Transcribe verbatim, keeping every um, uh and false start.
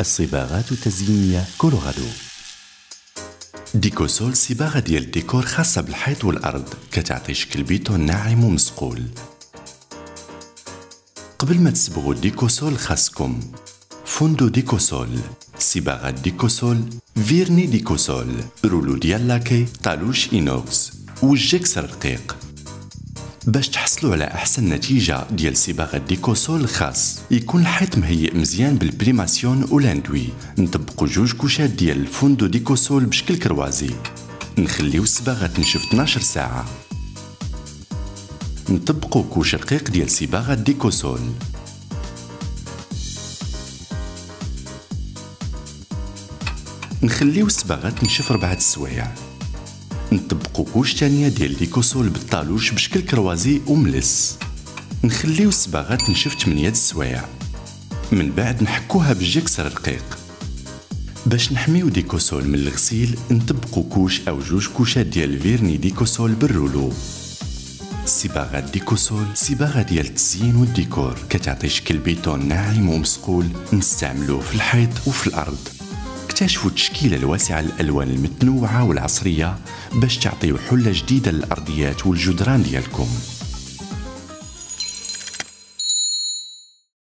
الصباغات التزيينية كولورادو. ديكوسول صباغة ديال الديكور خاصة بالحيط والأرض، كتعطي شكل بيتون ناعم ومصقول. قبل ما تسبغوا الديكوسول خاصكم فوندو ديكوسول، صباغة ديكوسول، فيرني ديكوسول، رولو ديال لاكي، طالوش إينوكس والجيكسر رقيق. باش تحصلوا على احسن نتيجه ديال صباغه ديكوسول خاص يكون الحيط مهيئ مزيان بالبريماسيون أولاندوي. نطبقوا جوج كوشات ديال الفوندو ديكوسول بشكل كروازي، نخليو الصباغه تنشف اثناش ساعه. نطبقوا كوش رقيق ديال صباغه ديكوسول، نخليو الصباغه تنشف ربعة السوايع. نطبقوا كوش تانية ديال ديكوسول بالطالوش بشكل كروازي وملس، نخليو الصباغة تنشف ثمانية السوايع. من بعد نحكوها بالجيكسر رقيق. باش نحميو ديكوسول من الغسيل نطبقوا كوش او جوج كوشات ديال فيرني ديكوسول بالرولو. صباغة ديكوسول صباغة ديال التزيين والديكور، كتعطي شكل بيتون ناعم ومصقول، نستعملوه في الحيط وفي الارض. اكتشفوا التشكيلة الواسعة للألوان المتنوعة والعصرية باش تعطيو حلة جديدة للأرضيات والجدران ديالكم.